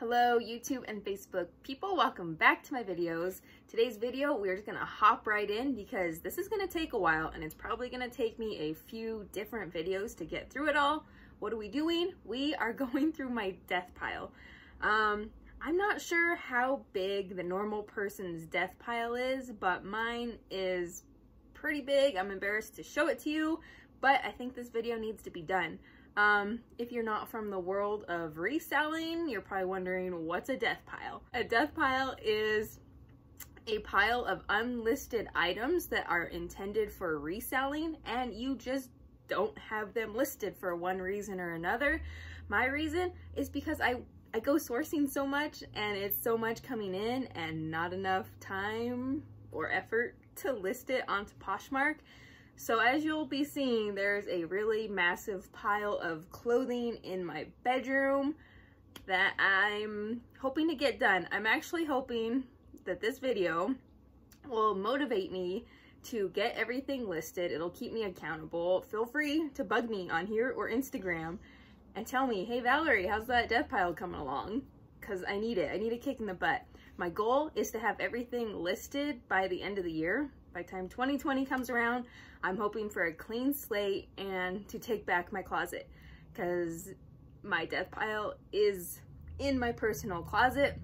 Hello YouTube and Facebook people, welcome back to my videos. Today's video, we're just gonna hop right in because this is gonna take a while and it's probably gonna take me a few different videos to get through it all. What are we doing? We are going through my death pile. I'm not sure how big the normal person's death pile is, but mine is pretty big. I'm embarrassed to show it to you, but I think this video needs to be done. If you're not from the world of reselling, you're probably wondering, what's a death pile? A death pile is a pile of unlisted items that are intended for reselling and you just don't have them listed for one reason or another. My reason is because I go sourcing so much and it's so much coming in and not enough time or effort to list it onto Poshmark. So as you'll be seeing, there's a really massive pile of clothing in my bedroom that I'm hoping to get done. I'm actually hoping that this video will motivate me to get everything listed. It'll keep me accountable. Feel free to bug me on here or Instagram and tell me, hey Valerie, how's that death pile coming along? Because I need it. I need a kick in the butt. My goal is to have everything listed by the end of the year. By the time 2020 comes around, I'm hoping for a clean slate and to take back my closet because my death pile is in my personal closet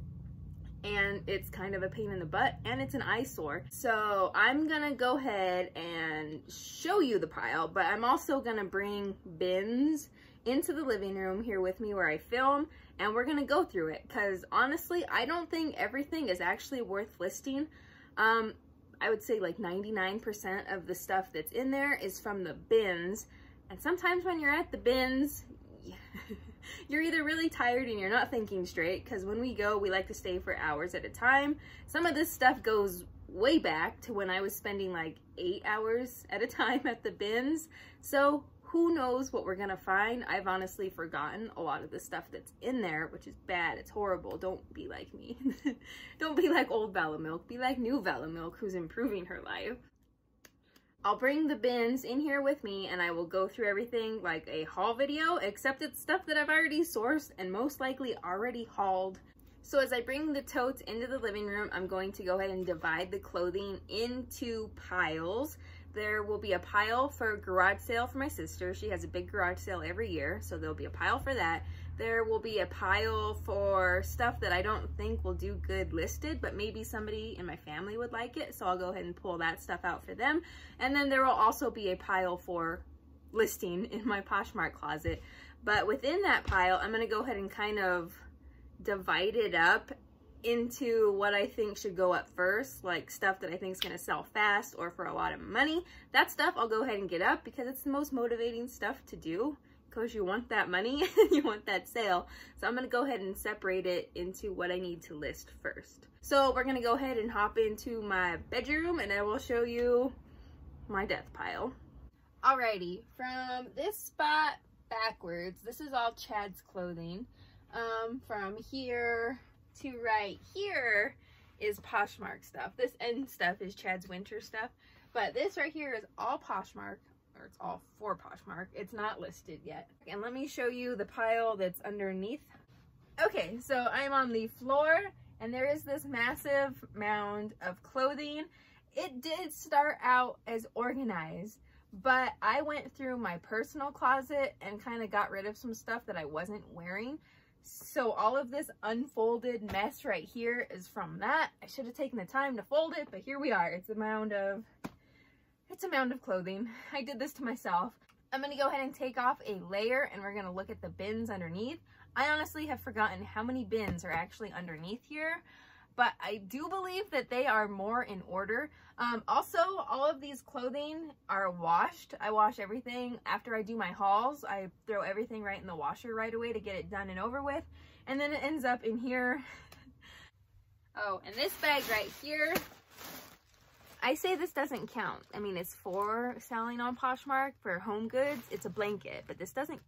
and it's kind of a pain in the butt and it's an eyesore. So I'm gonna go ahead and show you the pile, but I'm also gonna bring bins into the living room here with me where I film and we're gonna go through it because honestly, I don't think everything is actually worth listing. I would say like 99% of the stuff that's in there is from the bins. And sometimes when you're at the bins, you're either really tired and you're not thinking straight because when we go, we like to stay for hours at a time. Some of this stuff goes way back to when I was spending like 8 hours at a time at the bins. So who knows what we're gonna find? I've honestly forgotten a lot of the stuff that's in there, which is bad, it's horrible. Don't be like me. Don't be like old Valamilk, be like new Valamilk who's improving her life. I'll bring the bins in here with me and I will go through everything like a haul video, except it's stuff that I've already sourced and most likely already hauled. So as I bring the totes into the living room, I'm going to go ahead and divide the clothing into piles. There will be a pile for garage sale for my sister. She has a big garage sale every year, so there'll be a pile for that. There will be a pile for stuff that I don't think will do good listed, but maybe somebody in my family would like it, so I'll go ahead and pull that stuff out for them. And then there will also be a pile for listing in my Poshmark closet. But within that pile, I'm gonna go ahead and kind of divide it up into what I think should go up first, like stuff that I think is going to sell fast or for a lot of money. That stuff I'll go ahead and get up because it's the most motivating stuff to do because you want that money and you want that sale. So I'm going to go ahead and separate it into what I need to list first. So we're going to go ahead and hop into my bedroom and I will show you my death pile. Alrighty, from this spot backwards, this is all Chad's clothing. From here to right here is Poshmark stuff. This end stuff is Chad's winter stuff, but this right here is all Poshmark, or it's all for Poshmark. It's not listed yet. And let me show you the pile that's underneath. Okay, so I'm on the floor and there is this massive mound of clothing. It did start out as organized, but I went through my personal closet and kind of got rid of some stuff that I wasn't wearing. So all of this unfolded mess right here is from that. I should have taken the time to fold it, but here we are. It's a mound of clothing. I did this to myself. I'm gonna go ahead and take off a layer and we're gonna look at the bins underneath. I honestly have forgotten how many bins are actually underneath here, but I do believe that they are more in order. Also, all of these clothing are washed. I wash everything after I do my hauls. I throw everything right in the washer right away to get it done and over with. And then it ends up in here. Oh, and this bag right here, I say this doesn't count. I mean, it's for selling on Poshmark for home goods. It's a blanket, but this doesn't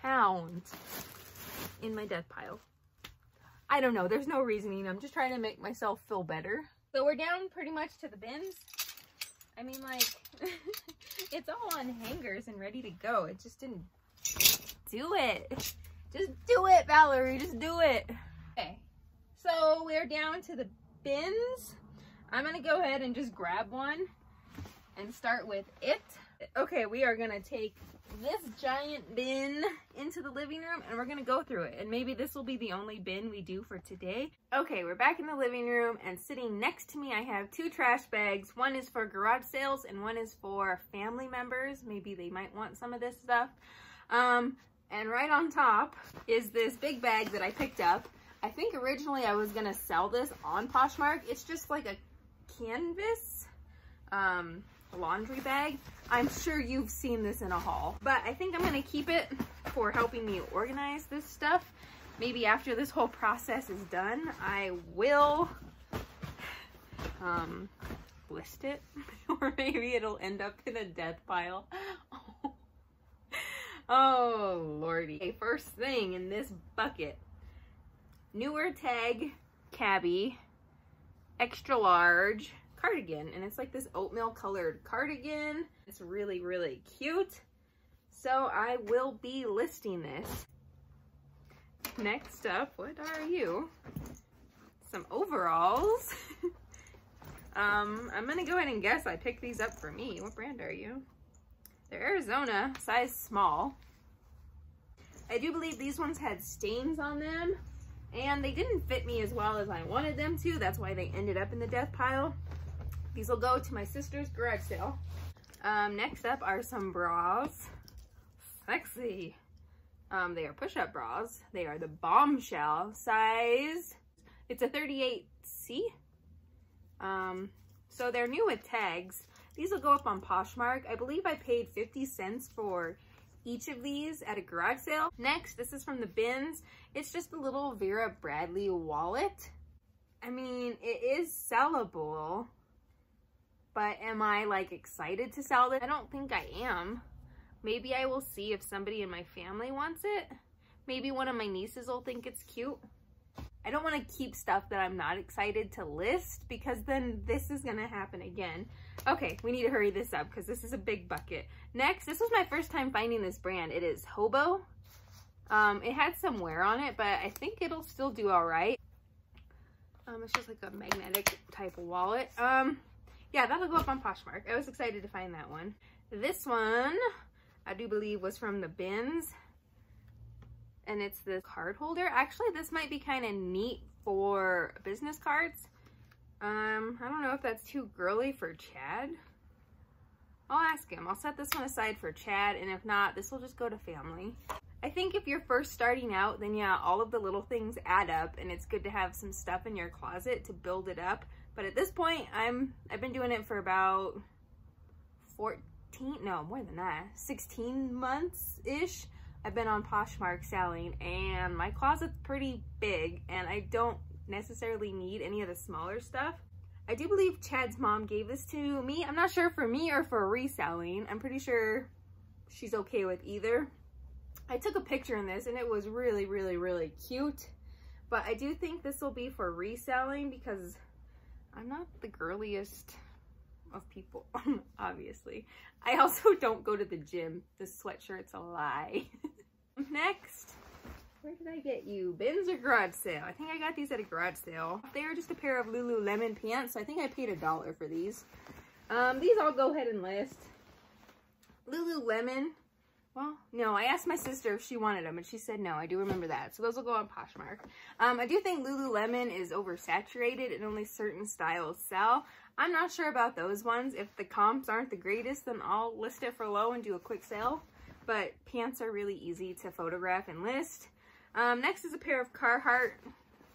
count in my death pile. I don't know, there's no reasoning. I'm just trying to make myself feel better. So we're down pretty much to the bins. I mean, like, it's all on hangers and ready to go. It just didn't do it. Just do it, Valerie, just do it. So we're down to the bins. I'm gonna go ahead and just grab one and start with it. Okay, we are gonna take this giant bin into the living room and we're gonna go through it, and maybe this will be the only bin we do for today. Okay, we're back in the living room, and sitting next to me I have two trash bags. One is for garage sales and one is for family members. Maybe they might want some of this stuff. And right on top is this big bag that I picked up. I think originally I was gonna sell this on Poshmark. It's just like a canvas laundry bag. I'm sure you've seen this in a haul, but I think I'm gonna keep it for helping me organize this stuff. Maybe after this whole process is done, I will list it, or maybe it'll end up in a death pile. Oh lordy. Okay, first thing in this bucket, newer tag cabbie, extra large cardigan, and it's like this oatmeal colored cardigan. It's really, really cute. So I will be listing this. Next up, what are you? Some overalls. I'm gonna go ahead and guess I picked these up for me. What brand are you? They're Arizona, size small. I do believe these ones had stains on them, and they didn't fit me as well as I wanted them to. That's why they ended up in the death pile. These will go to my sister's garage sale. Next up are some bras. Sexy. They are push-up bras. They are the bombshell size. It's a 38C. So they're new with tags. These will go up on Poshmark. I believe I paid 50 cents for each of these at a garage sale. Next, this is from the bins. It's just a little Vera Bradley wallet. I mean, it is sellable, but am I like excited to sell this? I don't think I am. Maybe I will see if somebody in my family wants it. Maybe one of my nieces will think it's cute. I don't want to keep stuff that I'm not excited to list, because then this is going to happen again. Okay, we need to hurry this up because this is a big bucket. Next, this was my first time finding this brand. It is Hobo. It had some wear on it, but I think it'll still do all right. It's just like a magnetic type of wallet. Yeah, that'll go up on Poshmark. I was excited to find that one. This one, I do believe, was from the bins. And it's the card holder. Actually, this might be kind of neat for business cards. I don't know if that's too girly for Chad. I'll ask him. I'll set this one aside for Chad, and if not, this will just go to family. I think if you're first starting out, then yeah, all of the little things add up, and it's good to have some stuff in your closet to build it up. But at this point, I've been doing it for about 16 months-ish. I've been on Poshmark selling, and my closet's pretty big, and I don't necessarily need any of the smaller stuff. I do believe Chad's mom gave this to me. I'm not sure for me or for reselling. I'm pretty sure she's okay with either. I took a picture in this, and it was really, really, really cute, but I do think this will be for reselling because I'm not the girliest of people, obviously. I also don't go to the gym. This sweatshirt's a lie. Next, where did I get you? Bins or garage sale? I think I got these at a garage sale. They are just a pair of Lululemon pants, so I think I paid $1 for these. These I'll go ahead and list. Lululemon, well, no, I asked my sister if she wanted them, and she said no. I do remember that, so those will go on Poshmark. I do think Lululemon is oversaturated and only certain styles sell. I'm not sure about those ones. If the comps aren't the greatest, then I'll list it for low and do a quick sale. But pants are really easy to photograph and list. Next is a pair of Carhartt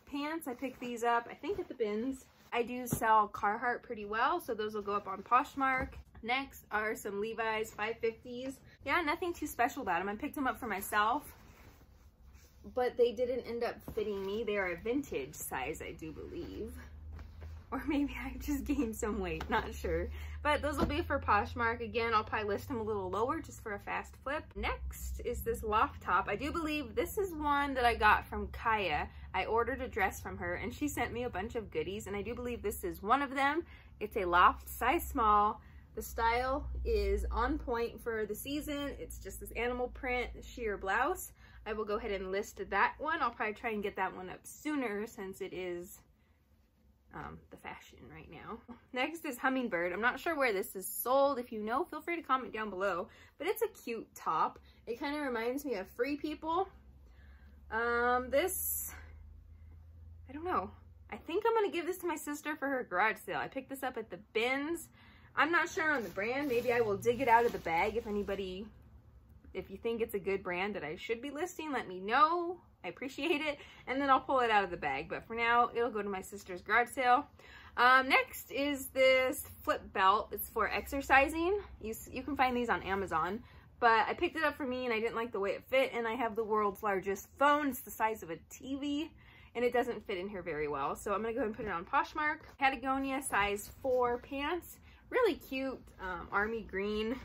pants. I picked these up, I think, at the bins. I do sell Carhartt pretty well, so those will go up on Poshmark. Next are some Levi's 550s. Yeah, nothing too special about them. I picked them up for myself, but they didn't end up fitting me. They are a vintage size, I do believe. Or maybe I just gained some weight, not sure. But those will be for Poshmark. Again, I'll probably list them a little lower just for a fast flip. Next is this Loft top. I do believe this is one that I got from Kaya. I ordered a dress from her, and she sent me a bunch of goodies, and I do believe this is one of them. It's a Loft size small. The style is on point for the season. It's just this animal print sheer blouse. I will go ahead and list that one. I'll probably try and get that one up sooner since it is the fashion right now. Next is Hummingbird. I'm not sure where this is sold. If you know, feel free to comment down below, but it's a cute top. It kind of reminds me of Free People. This, I don't know. I think I'm gonna give this to my sister for her garage sale. I picked this up at the bins. I'm not sure on the brand. Maybe I will dig it out of the bag. If anybody, if you think it's a good brand that I should be listing, let me know. I appreciate it. And then I'll pull it out of the bag. But for now, it'll go to my sister's garage sale. Next is this flip belt. It's for exercising. You can find these on Amazon. But I picked it up for me and I didn't like the way it fit. And I have the world's largest phone. It's the size of a TV. And it doesn't fit in here very well. So I'm going to go ahead and put it on Poshmark. Patagonia size 4 pants. Really cute army green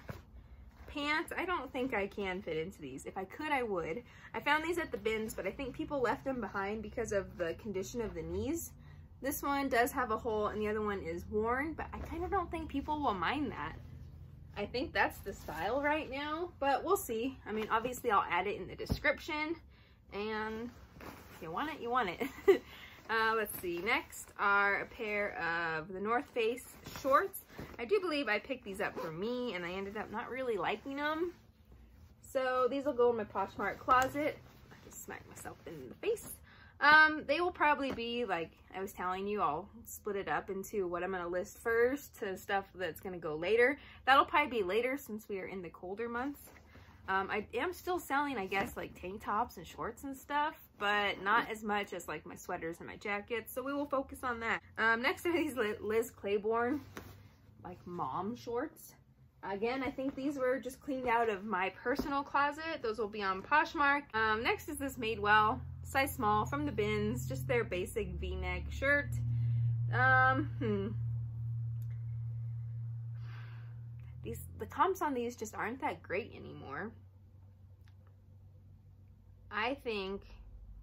pants. I don't think I can fit into these. If I could, I would. I found these at the bins, but I think people left them behind because of the condition of the knees. This one does have a hole and the other one is worn, but I kind of don't think people will mind that. I think that's the style right now, but we'll see. I mean, obviously I'll add it in the description, and if you want it, you want it. Let's see, next are a pair of the North Face shorts. I do believe I picked these up for me and I ended up not really liking them. So these will go in my Poshmark closet. I just smacked myself in the face. They will probably be, like I was telling you, I'll split it up into what I'm going to list first to stuff that's going to go later. That'll probably be later since we are in the colder months. I am still selling, I guess, like tank tops and shorts and stuff, but not as much as like my sweaters and my jackets. So we will focus on that. Next are these Liz Claiborne, like mom shorts. Again, I think these were just cleaned out of my personal closet. Those will be on Poshmark. Next is this Madewell, size small from the bins, just their basic V-neck shirt. The comps on these just aren't that great anymore. I think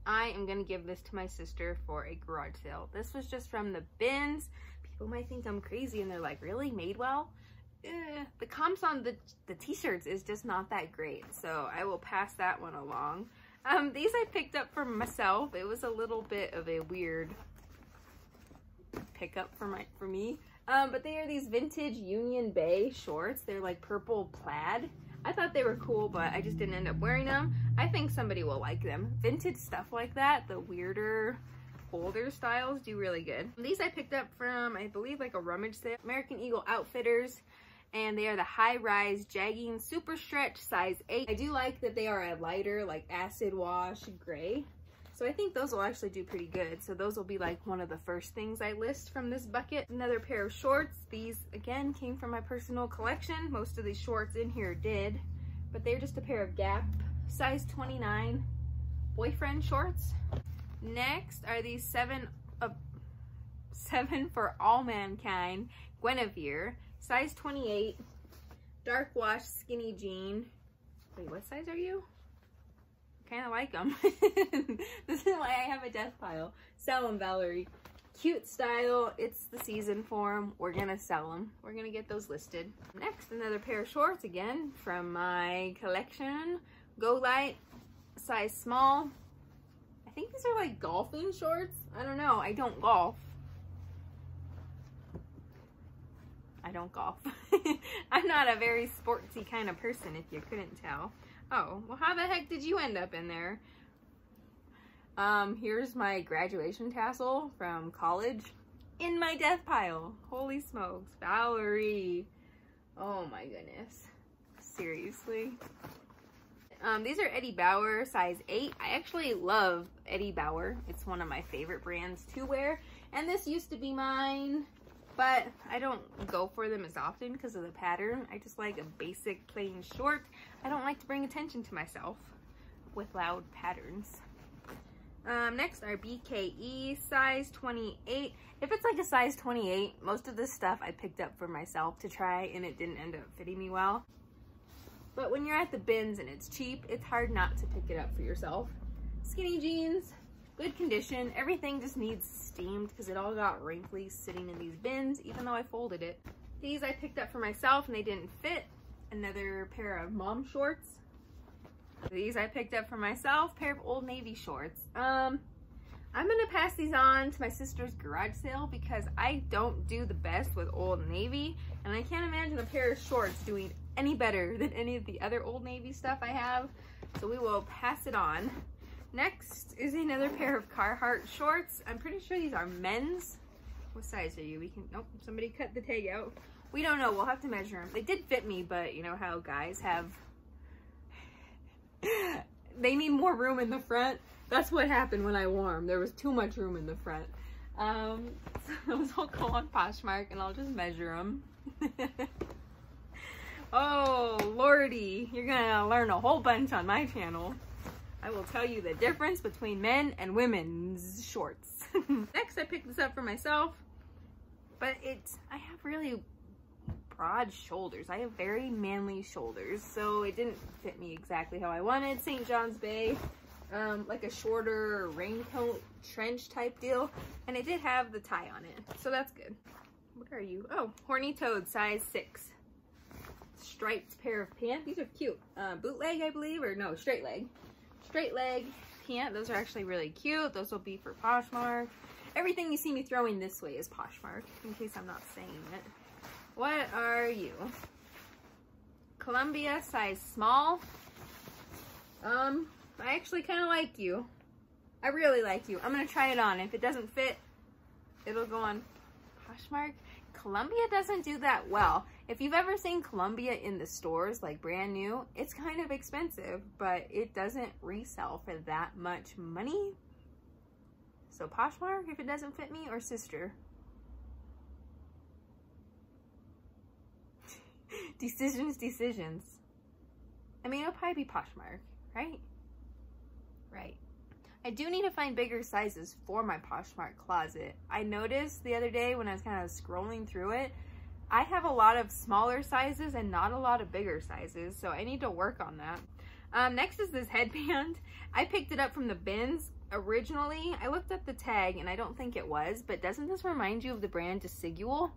I am going to give this to my sister for a garage sale. This was just from the bins. People might think I'm crazy and they're like, really? Madewell? The comps on the t-shirts is just not that great. So I will pass that one along. These I picked up for myself. It was a little bit of a weird pickup for me. But they are these vintage Union Bay shorts. They're like purple plaid. I thought they were cool, but I just didn't end up wearing them. I think somebody will like them. Vintage stuff like that, the weirder, older styles do really good. These I picked up from, I believe, like a rummage sale. American Eagle Outfitters. And they are the high-rise jegging super stretch size 8. I do like that they are a lighter, like acid wash gray. So I think those will actually do pretty good. So those will be like one of the first things I list from this bucket. Another pair of shorts. These again came from my personal collection. Most of these shorts in here did, but they're just a pair of Gap size 29 boyfriend shorts. Next are these Seven for All Mankind Guinevere size 28 dark wash skinny jean. Wait, what size are you? Kind of like them. This is why I have a death pile. Sell them, Valerie. Cute style. It's the season for them. We're gonna sell them. We're gonna get those listed. Next, another pair of shorts again from my collection. Go Light, size small. I think these are like golfing shorts. I don't know. I don't golf. I'm not a very sportsy kind of person, if you couldn't tell. Oh, well, how the heck did you end up in there? Here's my graduation tassel from college in my death pile. Holy smokes, Valerie. Oh my goodness. Seriously. These are Eddie Bauer, size 8. I actually love Eddie Bauer. It's one of my favorite brands to wear. And this used to be mine, but I don't go for them as often because of the pattern. I just like a basic plain short. I don't like to bring attention to myself with loud patterns. Next are BKE size 28. If it's like a size 28, most of this stuff I picked up for myself to try and it didn't end up fitting me well. But when you're at the bins and it's cheap, it's hard not to pick it up for yourself. Skinny jeans. Good condition. Everything just needs steamed because it all got wrinkly sitting in these bins, even though I folded it. These I picked up for myself and they didn't fit. Another pair of mom shorts. These I picked up for myself, pair of Old Navy shorts. I'm gonna pass these on to my sister's garage sale because I don't do the best with Old Navy, and I can't imagine a pair of shorts doing any better than any of the other Old Navy stuff I have, so we will pass it on. Next is another pair of Carhartt shorts. I'm pretty sure these are men's. What size are you? We can, nope, somebody cut the tag out. We don't know, we'll have to measure them. They did fit me, but you know how guys have, they need more room in the front. That's what happened when I wore them. There was too much room in the front. So those will go on Poshmark and I'll just measure them. Oh, Lordy, you're gonna learn a whole bunch on my channel. I will tell you the difference between men and women's shorts. Next, I picked this up for myself, but I have really broad shoulders. I have very manly shoulders, so it didn't fit me exactly how I wanted. St. John's Bay, like a shorter raincoat trench type deal, and it did have the tie on it, so that's good. What are you? Oh, Horny Toad, size 6. Striped pair of pants. These are cute. Bootleg, I believe, or no, straight leg. Straight leg pant. Those are actually really cute. Those will be for Poshmark. Everything you see me throwing this way is Poshmark, in case I'm not saying it. What are you? Columbia, size small. I actually kind of like you. I really like you. I'm going to try it on. If it doesn't fit, it'll go on Poshmark. Columbia doesn't do that well. If you've ever seen Columbia in the stores, like brand new, it's kind of expensive, but it doesn't resell for that much money. So Poshmark, if it doesn't fit me, or sister. Decisions, decisions. I mean, it'll probably be Poshmark, right? Right. I do need to find bigger sizes for my Poshmark closet. I noticed the other day when I was kind of scrolling through it, I have a lot of smaller sizes and not a lot of bigger sizes, so I need to work on that. Next is this headband. I picked it up from the bins originally. I looked up the tag and I don't think it was, but doesn't this remind you of the brand Desigual?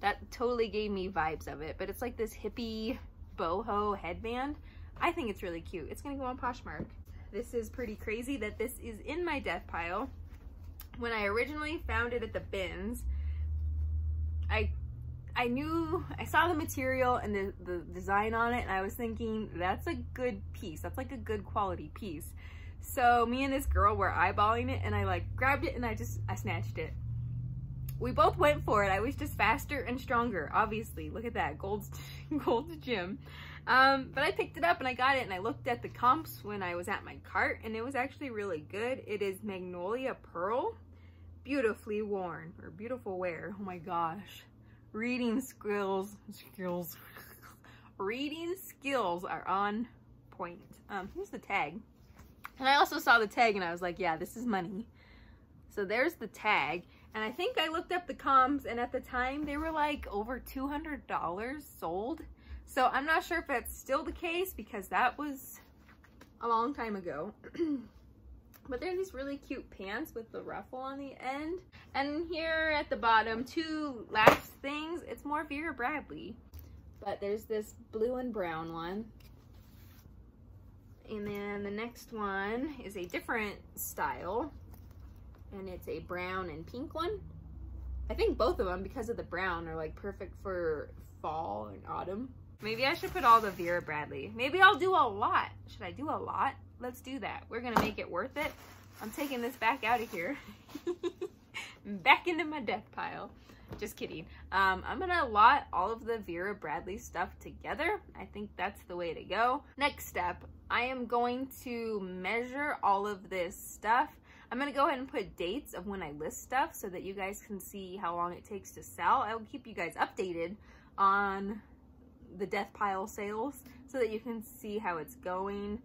That totally gave me vibes of it, but it's like this hippie boho headband. I think it's really cute. It's gonna go on Poshmark. This is pretty crazy that this is in my death pile. When I originally found it at the bins, I knew, I saw the material and the design on it, and I was thinking, that's a good piece. That's like a good quality piece. So me and this girl were eyeballing it, and I like grabbed it and I snatched it. We both went for it. I was just faster and stronger, obviously. Look at that, Gold's Gym. But I picked it up and I got it, and I looked at the comps when I was at my cart, and it was actually really good. It is Magnolia Pearl, beautifully worn, or beautiful wear. Oh my gosh. Reading skills are on point. Here's the tag. And I also saw the tag and I was like, yeah, this is money. So there's the tag. And I think I looked up the comps, and at the time they were like over $200 sold. So I'm not sure if that's still the case because that was a long time ago. But they're these really cute pants with the ruffle on the end. And here at the bottom, two last things. It's more Vera Bradley. But there's this blue and brown one. And then the next one is a different style. And it's a brown and pink one. I think both of them, because of the brown, are like perfect for fall and autumn. Maybe I should put all the Vera Bradley. Maybe I'll do a lot. Should I do a lot? Let's do that. We're gonna make it worth it. I'm taking this back out of here. Back into my death pile. Just kidding. I'm gonna lot all of the Vera Bradley stuff together. I think that's the way to go. Next step, I am going to measure all of this stuff. I'm gonna go ahead and put dates of when I list stuff so that you guys can see how long it takes to sell. I will keep you guys updated on the death pile sales so that you can see how it's going.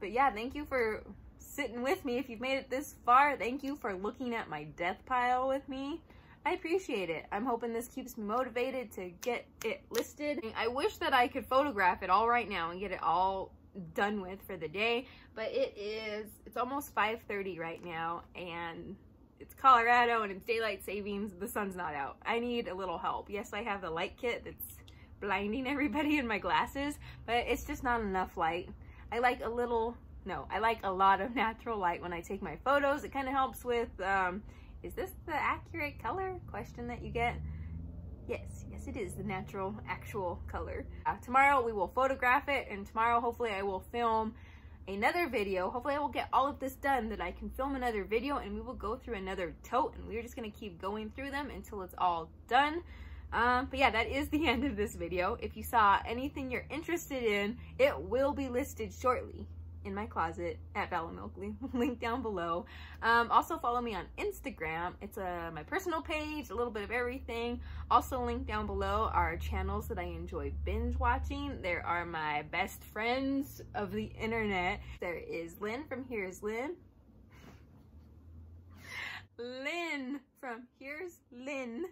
But yeah, thank you for sitting with me. If you've made it this far, thank you for looking at my death pile with me. I appreciate it. I'm hoping this keeps me motivated to get it listed. I wish that I could photograph it all right now and get it all done with for the day, but it's almost 5:30 right now, and it's Colorado and it's daylight savings. The sun's not out. I need a little help. Yes, I have the light kit that's blinding everybody in my glasses, but it's just not enough light. I like a lot of natural light when I take my photos. It kind of helps with, is this the accurate color question that you get? Yes, yes it is the natural, actual color. Tomorrow we will photograph it, and tomorrow hopefully I will film another video. Hopefully I will get all of this done that I can film another video, and we will go through another tote, and we're just gonna keep going through them until it's all done. But yeah, that is the end of this video. If you saw anything you're interested in, it will be listed shortly in my closet at Valamilk, link down below. Also follow me on Instagram. It's my personal page, a little bit of everything. Also linked down below are channels that I enjoy binge watching. There are my best friends of the internet. There is Lynn from Here's Lynn. Lynn from Here's Lynn.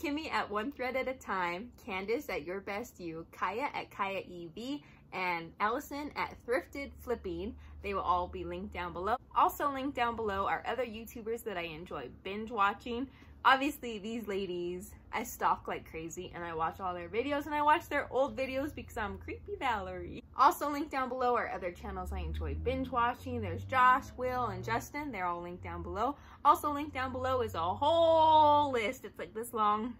Kimmy at One Thread at a Time. Candace at Your Best You. Kaya at Kaya EV. And Allison at Thrifted Flipping. They will all be linked down below. Also linked down below are other YouTubers that I enjoy binge watching. Obviously these ladies, I stalk like crazy and I watch all their videos, and I watch their old videos because I'm creepy Valerie. Also linked down below are other channels I enjoy binge watching. There's Josh, Will, and Justin. They're all linked down below. Also linked down below is a whole list, it's like this long,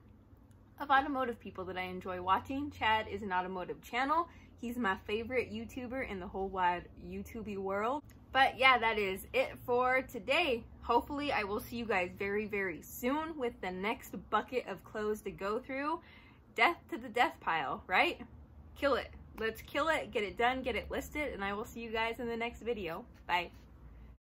of automotive people that I enjoy watching. Chad is an automotive channel. He's my favorite YouTuber in the whole wide YouTube-y world. But yeah, that is it for today. Hopefully I will see you guys very, very soon with the next bucket of clothes to go through. Death to the death pile, right? Kill it. Let's kill it, get it done, get it listed, and I will see you guys in the next video. Bye.